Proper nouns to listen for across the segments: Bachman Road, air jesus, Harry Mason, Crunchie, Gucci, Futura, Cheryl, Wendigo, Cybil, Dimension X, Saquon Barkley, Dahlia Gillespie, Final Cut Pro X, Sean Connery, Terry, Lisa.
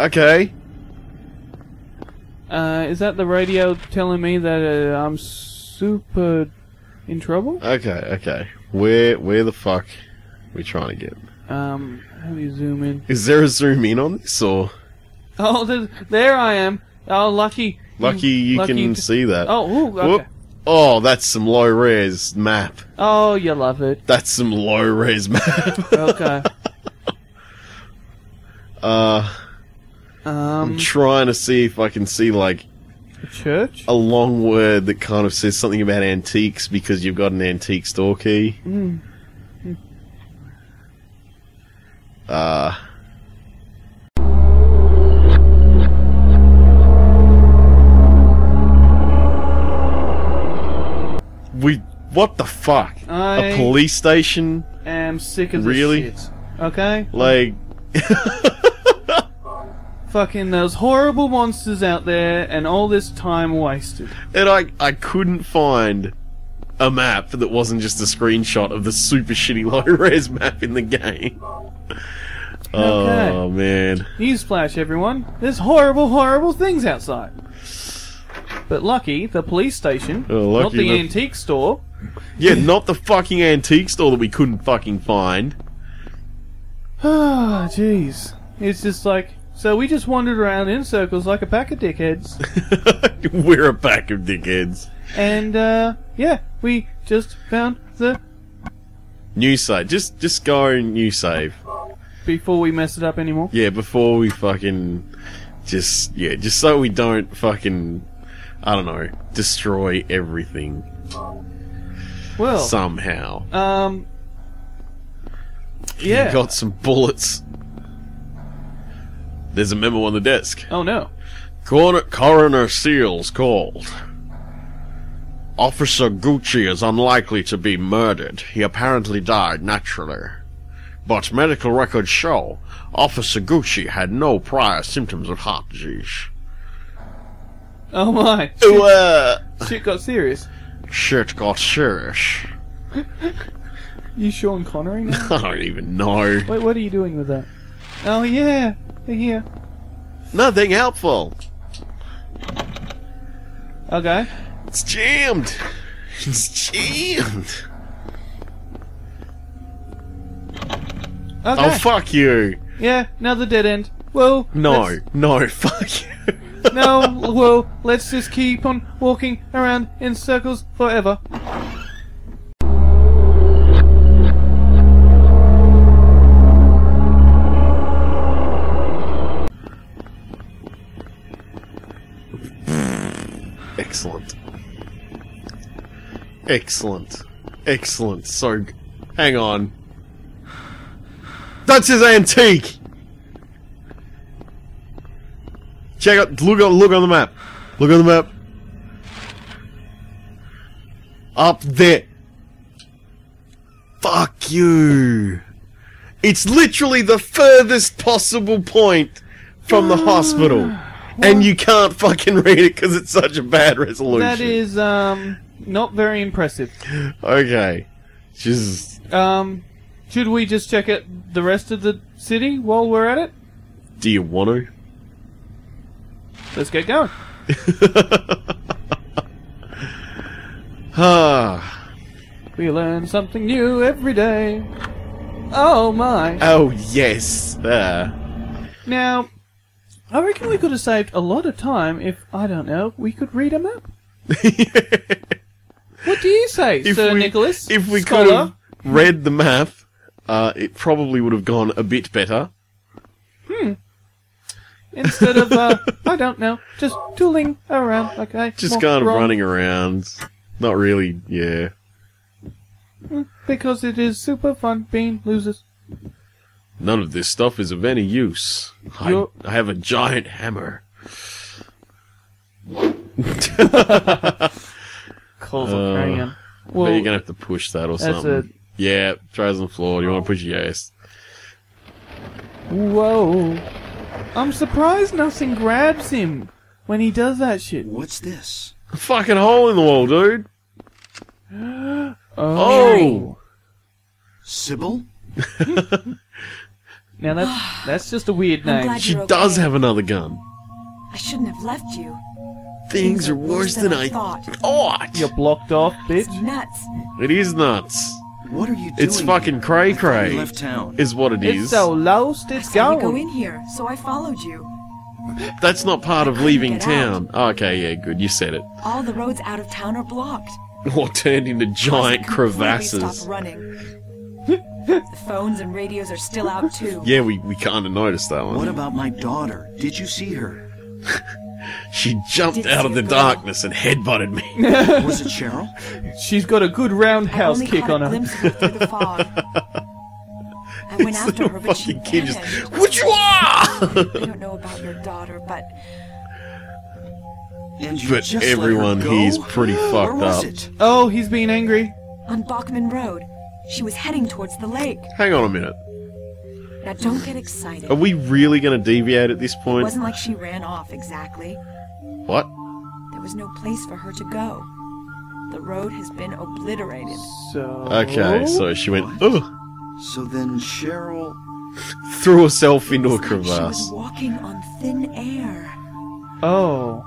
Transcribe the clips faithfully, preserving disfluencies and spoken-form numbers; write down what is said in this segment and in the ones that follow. Okay. Uh, is that the radio telling me that uh, I'm super in trouble? Okay, okay. Where, where the fuck are we trying to get? Um, how do you zoom in? Is there a zoom in on this, or? Oh, there, there I am. Oh, lucky. Lucky you lucky can see that. Oh, ooh, okay. Whoop. Oh, that's some low-res map. Oh, you love it. That's some low-res map. Okay. Uh, um, I'm trying to see if I can see, like, a church? A long word that kind of says something about antiques, because you've got an antique store key. Mm. Mm. Uh... We, what the fuck? I a police station? Am sick of this really? Shit. Okay? Like... Fucking those horrible monsters out there and all this time wasted. And I, I couldn't find a map that wasn't just a screenshot of the super shitty low-res map in the game. Okay. Oh, man. Newsflash, everyone. There's horrible, horrible things outside. But lucky, the police station, oh, lucky not the, the antique store. Yeah, not the fucking antique store that we couldn't fucking find. Ah, jeez. It's just like, so we just wandered around in circles like a pack of dickheads. We're a pack of dickheads. And, uh, yeah, we just found the... New save. Just, just go and new save. Before we mess it up anymore? Yeah, before we fucking... Just, yeah, just so we don't fucking... I don't know, destroy everything. Well... Somehow. Um... Yeah. You got some bullets. There's a memo on the desk. Oh, no. Cor Coroner Seals called. Officer Gucci is unlikely to be murdered. He apparently died naturally. But medical records show Officer Gucci had no prior symptoms of heart disease. Oh my! Shit, Ooh, uh, shit got serious. Shit got serious. You Sean Connery now? I don't even know. Wait, what are you doing with that? Oh yeah, they're here. Nothing helpful. Okay. It's jammed. It's jammed. Okay. Oh fuck you. Yeah, another dead end. Well. No, let's... no, fuck you. No, well, let's just keep on walking around in circles forever. Excellent. Excellent. Excellent. So, hang on. That's his antique! Check out, look, look on the map. Look on the map. Up there. Fuck you. It's literally the furthest possible point from the uh, hospital. What? And you can't fucking read it because it's such a bad resolution. That is, um, not very impressive. Okay. Just... Um, should we just check out the rest of the city while we're at it? Do you want to? Let's get going. We learn something new every day. Oh my. Oh yes. There. Now, I reckon we could have saved a lot of time if, I don't know, we could read a map. What do you say, if Sir we, Nicholas? If we scholar? could have read the map, uh, it probably would have gone a bit better. Hmm. Instead of, uh, I don't know, just tooling around, okay? Just More kind of wrong. running around. Not really, yeah. Because it is super fun being losers. None of this stuff is of any use. I, I have a giant hammer. Calls uh, crayon. Well, you're going to have to push that or something. A... Yeah, tries on the floor. Do you want to push your ass? Whoa. I'm surprised nothing grabs him when he does that shit. What's this? A fucking hole in the wall, dude. Oh. oh. Cybil? Now that's, that's just a weird name. She okay. does have another gun. I shouldn't have left you. Things, Things are worse than, than I thought. thought. You're blocked off, bitch. It's nuts. It is nuts. What are you doing? It's fucking cray cray. Left town. Is what it is. It's so lost. It's I saw gone. You go in here, so I followed you. That's not part I of leaving town. Oh, okay, yeah, good. You said it. All the roads out of town are blocked. Or turned into giant crevasses. The phones and radios are still out too. Yeah, we we kind of noticed that one. What about my daughter? Did you see her? She jumped out of the darkness and headbutted me. Was it Cheryl? She's got a good roundhouse kick on her. I only caught a glimpse of her through the fog. I went after her, but she vanished. What you are? I don't know about your daughter, but. And you but just everyone he's pretty fucked Where was up. It? Oh, he's being angry. On Bachman Road. She was heading towards the lake. Hang on a minute. Now don't get excited. Are we really going to deviate at this point? It wasn't like she ran off exactly. What? There was no place for her to go. The road has been obliterated. So. Okay, so she went. Ugh. So then Cheryl threw herself into a crevasse. She was walking on thin air. Oh.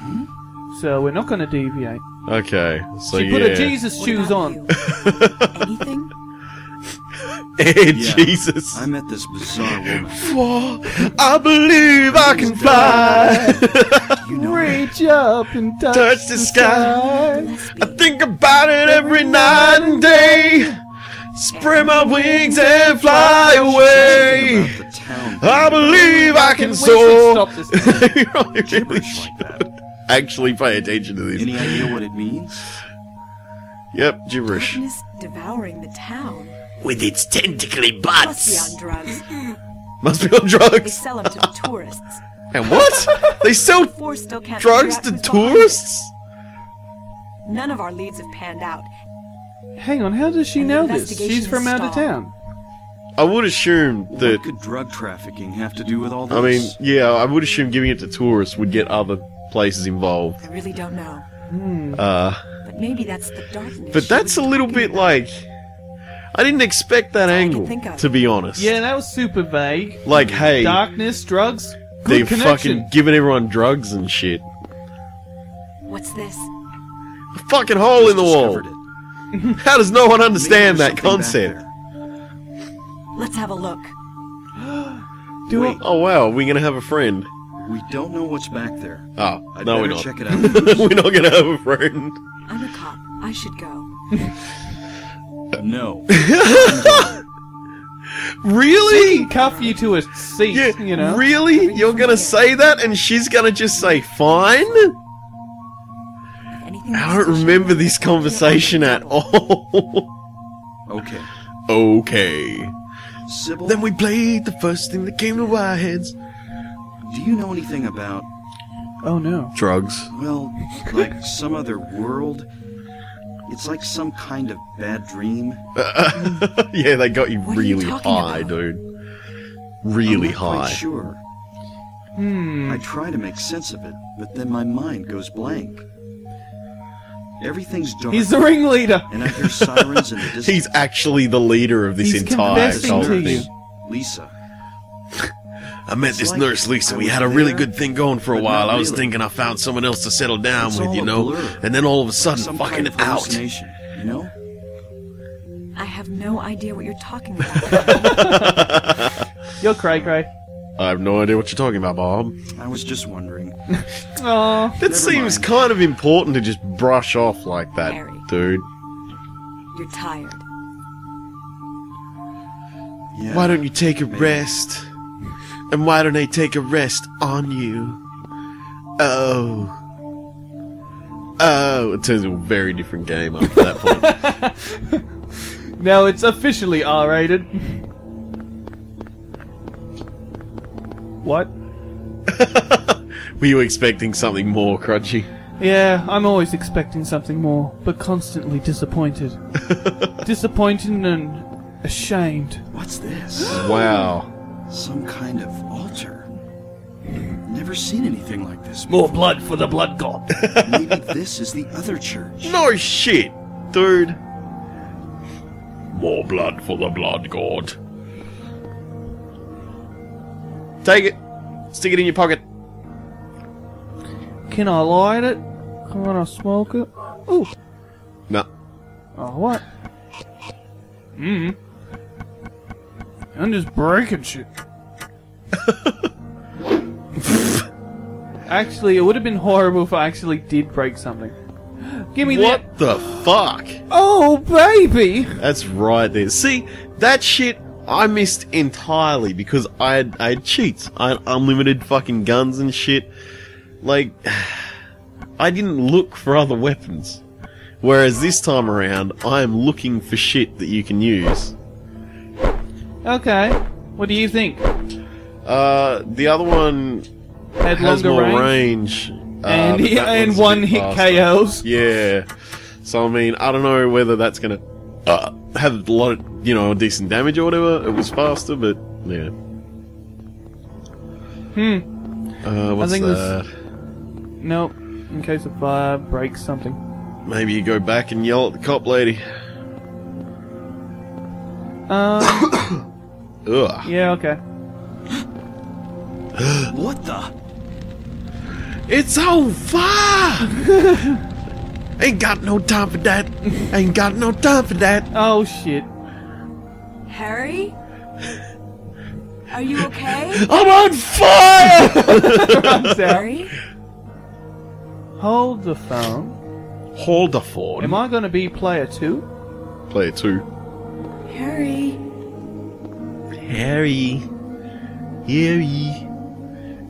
Hmm? So we're not going to deviate. Okay, so she yeah. put her Jesus shoes on. Anything? Hey, yeah, Jesus. I met this bizarre woman. For I believe I can fly. You know Reach up and touch, touch the, the sky. sky. I think about it every night and day. Spread my wings and fly away. I believe I can soar. You really should actually pay attention to these. Any idea what it means? Yep, gibberish. Darkness devouring the town. With its tentacly butts. Must be on drugs. Must be on drugs. They sell them to the tourists. And what? They sell drugs to tourists? None of our leads have panned out. Hang on, how does she know this? She's from out of town. I would assume that... What could drug trafficking have to do with all this? I mean, yeah, I would assume giving it to tourists would get other places involved. I really don't know. Mm. Uh, but maybe that's the darkness. But that's a little bit like... I didn't expect that angle, to be honest. Yeah, that was super vague. Like, hey... Darkness, drugs, good connection. They're fucking giving everyone drugs and shit. What's this? A fucking hole in the wall! How does no one understand that concept? Let's have a look. Do Wait. Oh wow, we're gonna have a friend. We don't know what's back there. Oh, I'd no, we're not. Check it out. We're not gonna have a friend. I'm a cop. I should go. No. Really? She can cuff you to a seat. Yeah, you know? Really? Everything You're gonna say that, and she's gonna just say fine? I don't remember this conversation at all. Okay. Okay. Cybil? Then we played the first thing that came to our heads. Do you know anything about... Oh, no. Drugs. Well, like some other world. It's like some kind of bad dream. Uh, yeah, they got you what really you high, about? dude. Really I'm not high. Quite sure. Hmm. I try to make sense of it, but then my mind goes blank. Everything's dark. He's the ringleader. And I hear sirens in the distance. He's actually the leader of this He's entire thing. Lisa. I met it's this like nurse, Lisa. I we had a really there, good thing going for a while. Really. I was thinking I found someone else to settle down it's with, you know? Blur. And then all of a sudden, Some fucking kind of out. You know? I have no idea what you're talking about. You're cray cray. I have no idea what you're talking about, Bob. I was just wondering. Aww. That Never seems mind. kind of important to just brush off like that, Harry, dude. You're tired. Yeah, why don't you take a maybe. rest? And why don't I take a rest on you? Oh. Oh. It turns into a very different game after that point. Now it's officially R rated. What? Were you expecting something more, Crunchy? Yeah, I'm always expecting something more, but constantly disappointed. Disappointed and ashamed. What's this? Wow. Some kind of altar. Never seen anything like this before. More blood for the blood god. Maybe this is the other church. No shit, dude. More blood for the blood god. Take it. Stick it in your pocket. Can I light it? Can I smoke it? Ooh. No. Oh, what? Mm. I'm just breaking shit. Actually, it would have been horrible if I actually did break something. Give me that. What the fuck? Oh, baby! That's right there. See, that shit I missed entirely because I had, I had cheats. I had unlimited fucking guns and shit. Like, I didn't look for other weapons. Whereas this time around, I am looking for shit that you can use. Okay. What do you think? Uh, the other one had has longer more range. range. Uh, and he, and one hit faster. K Os. Yeah. So, I mean, I don't know whether that's going to uh, have a lot of, you know, decent damage or whatever. It was faster, but, yeah. Hmm. Uh, what's I think that? This... No. In case the fire breaks something. Maybe you go back and yell at the cop lady. Um... Ugh. Yeah, okay. What the... It's on fire! Ain't got no time for that. Ain't got no time for that. Oh, shit. Harry? Are you okay? I'm on fire! I'm sorry. Hold the phone. Hold the phone. Am I going to be player two? Player two. Harry. Harry. Harry.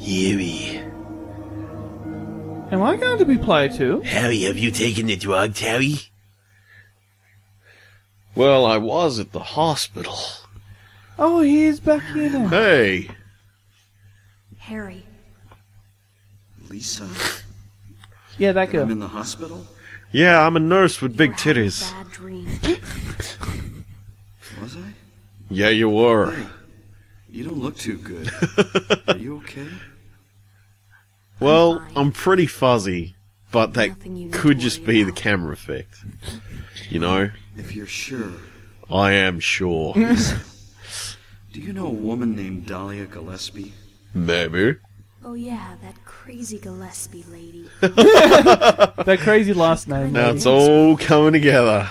Harry. Am I going to be player two? Harry, have you taken the drug, Terry? Well, I was at the hospital. Oh, he is back here now. Hey. Harry. Lisa. Yeah, that girl. I'm in the hospital? Yeah, I'm a nurse with you big titties. Bad dream. Was I? Yeah, you were. Hey, you don't look too good. Are you okay? Well, I'm pretty fuzzy, but that could just be the camera effect. You know? If you're sure. I am sure. Do you know a woman named Dahlia Gillespie? Maybe. Oh yeah, that crazy Gillespie lady. That crazy last name. Now it's all coming together.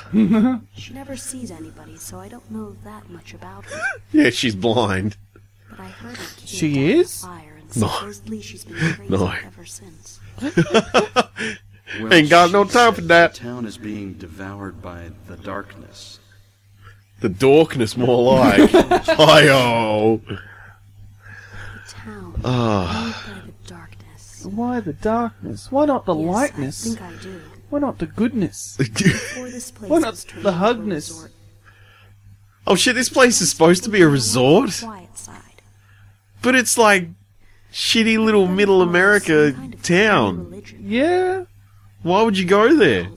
She never sees anybody, so I don't know that much about her. Yeah, she's blind. But I heard a kid she is? No. Supposedly she's been crazy no. ever since. Well, ain't got no time for that. The town is being devoured by the darkness. The darkness, more like. Hi-oh. The town. Oh. By the darkness. Why the darkness? Why not the yes, lightness? I think I do. Why not the goodness? This place why not the hugness? Oh shit, this place is supposed to be a resort? Quiet side. But it's like... shitty little middle America town. Yeah. Why would you go there?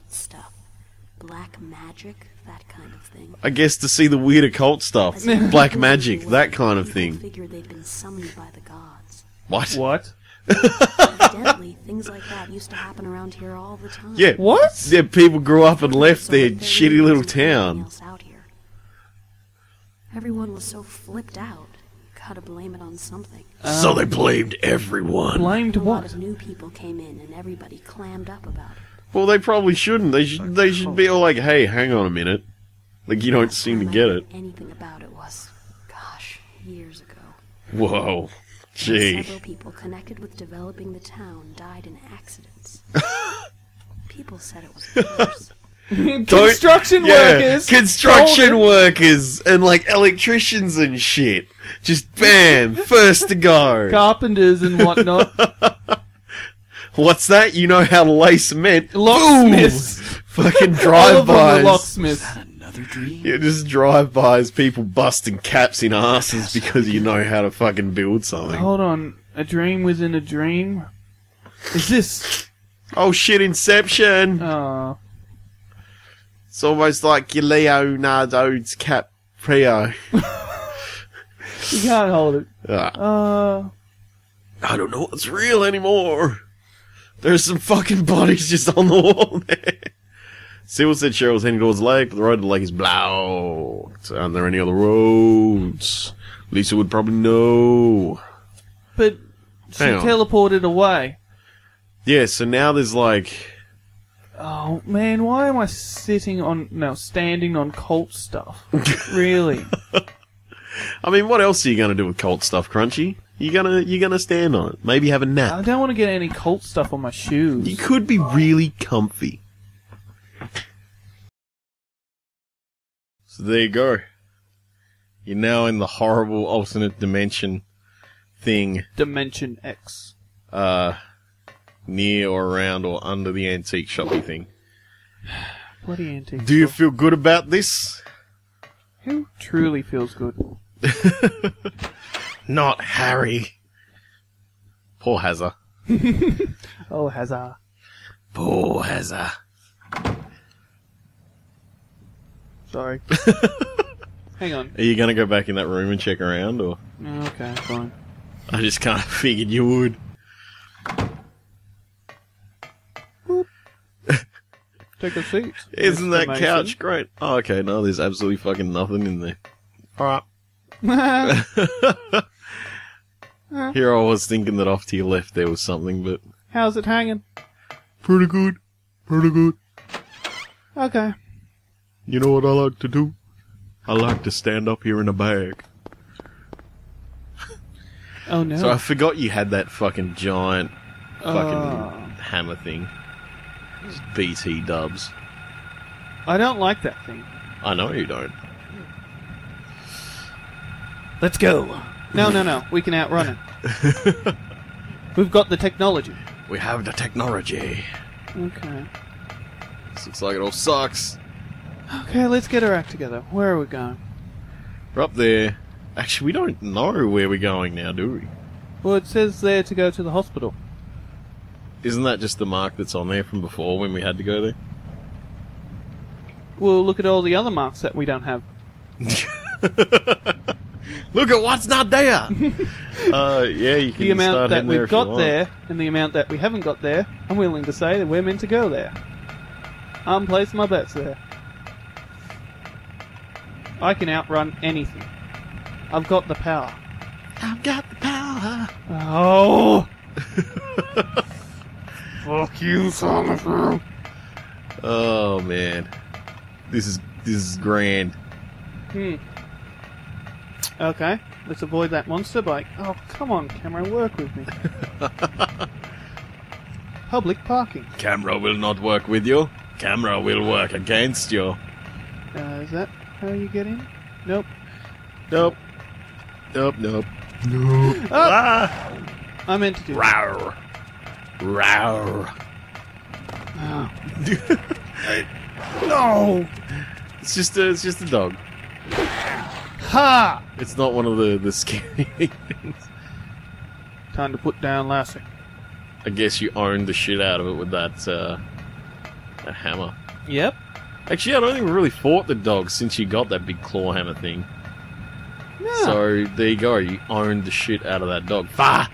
Black magic, that kind of thing. I guess to see the weird occult stuff. Black magic, that kind of thing. Figured they'd been summoned by the gods. What? What? Evidently, things like that used to happen around here all the time. Yeah. What? Yeah, people grew up and left their shitty little town. Everyone was so flipped out. To blame it on something. Um, so they blamed everyone. Blamed what? A lot of new people came in and everybody clammed up about it. Well, they probably shouldn't. They should. They should be all like, "Hey, hang on a minute." Like you don't seem to get it. Anything about it was, gosh, years ago. Whoa, gee. Several people connected with developing the town died in accidents. People said it was worse. Construction yeah, workers! Construction golden. workers and like electricians and shit. Just bam, first to go. Carpenters and whatnot. What's that? You know how to lay cement. Locksmiths. Fucking drive-bys. Locksmiths. Is that another dream? Yeah, just drive-bys, people busting caps in asses because you know how to fucking build something. Hold on. A dream within a dream? Is this... Oh shit, Inception! Oh. It's almost like your Leonardo's Caprio. You can't hold it. Ah. Uh, I don't know what's real anymore. There's some fucking bodies just on the wall there. Cybil said Cheryl's heading towards the lake, but the road to the lake is blocked. Aren't there any other roads? Lisa would probably know. but she Hang teleported on. away. Yeah, so now there's like... Oh, man, why am I sitting on... No, standing on cult stuff? Really? I mean, what else are you going to do with cult stuff, Crunchy? You're gonna, you're gonna stand on it. Maybe have a nap. I don't want to get any cult stuff on my shoes. You could be really comfy. So there you go. You're now in the horrible alternate dimension thing. Dimension X. Uh... Near or around or under the antique shoppy thing. Bloody antique. Do you feel good about this? Who truly feels good? Not Harry. Poor Hazza. Oh, Hazza. Poor Hazza. Sorry. Hang on. Are you going to go back in that room and check around, or? Okay, fine. I just kind of figured you would. Take a seat. Isn't that couch great? Oh, okay, no, there's absolutely fucking nothing in there. Alright. Here I was thinking that off to your left there was something, but... How's it hanging? Pretty good. Pretty good. Okay. You know what I like to do? I like to stand up here in a bag. Oh, no. So I forgot you had that fucking giant fucking uh... hammer thing. It's B T dubs. I don't like that thing. I know you don't. Let's go. No, no, no. We can outrun it. We've got the technology. We have the technology. Okay. This looks like it all sucks. Okay, let's get our act together. Where are we going? We're up there. Actually, we don't know where we're going now, do we? Well, it says there to go to the hospital. Isn't that just the mark that's on there from before when we had to go there? Well, look at all the other marks that we don't have. Look at what's not there! uh, yeah, you can the amount start that we've got there and the amount that we haven't got there, I'm willing to say that we're meant to go there. I'm placing my bets there. I can outrun anything. I've got the power. I've got the power! Oh! Fuck you, son of a... Oh man, this is this is grand. Hmm. Okay, let's avoid that monster bike. Oh come on, camera, work with me. Public parking. Camera will not work with you. Camera will work against you. Uh, is that how you get in? Nope. Nope. Nope. Nope. Nope. Oh. Ah! I meant to do. Rawr. Rawr. Oh. No. It's just a, it's just a dog. Ha! It's not one of the the scary things. Time to put down Lassie. I guess you owned the shit out of it with that uh, that hammer. Yep. Actually, I don't think we really fought the dog since you got that big claw hammer thing. Yeah. So there you go. You owned the shit out of that dog. Bah!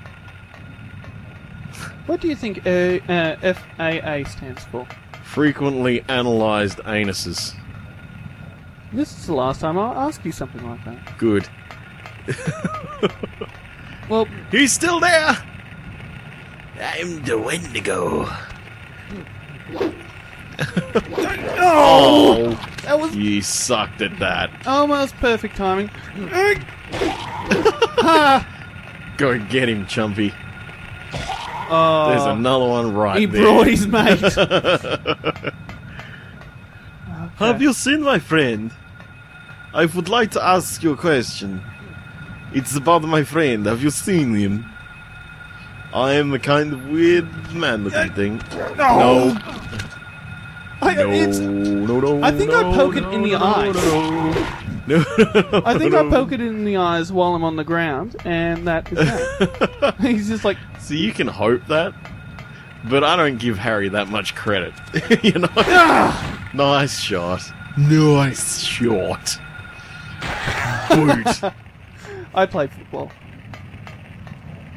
What do you think uh, uh, F A A stands for? Frequently analysed anuses. This is the last time I'll ask you something like that. Good. Well, he's still there! I'm the Wendigo. Oh! That was... You sucked at that. Almost perfect timing. Go get him, Chumpy. Oh, there's another one right he there. He brought his mate. Okay. Have you seen my friend? I would like to ask you a question. It's about my friend. Have you seen him? I am a kind of weird man looking thing. No. No. I, no, it's, no, no, I think no, I poke no, it in no, the no, eyes. No, no, no, I think no. I poke it in the eyes while I'm on the ground, and that is that. He's just like... So you can hope that, but I don't give Harry that much credit. You know? Ah! Nice shot. Nice shot. Boot. I play football.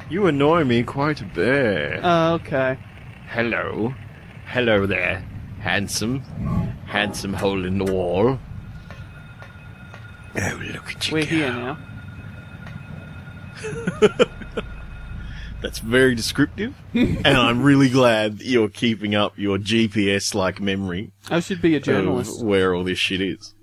You annoy me quite a bit. Uh, okay. Hello. Hello there. Handsome. Handsome hole in the wall. Oh, look at you. We're go. Here now. That's very descriptive, and I'm really glad that you're keeping up your G P S-like memory. I should be a journalist. Of where all this shit is.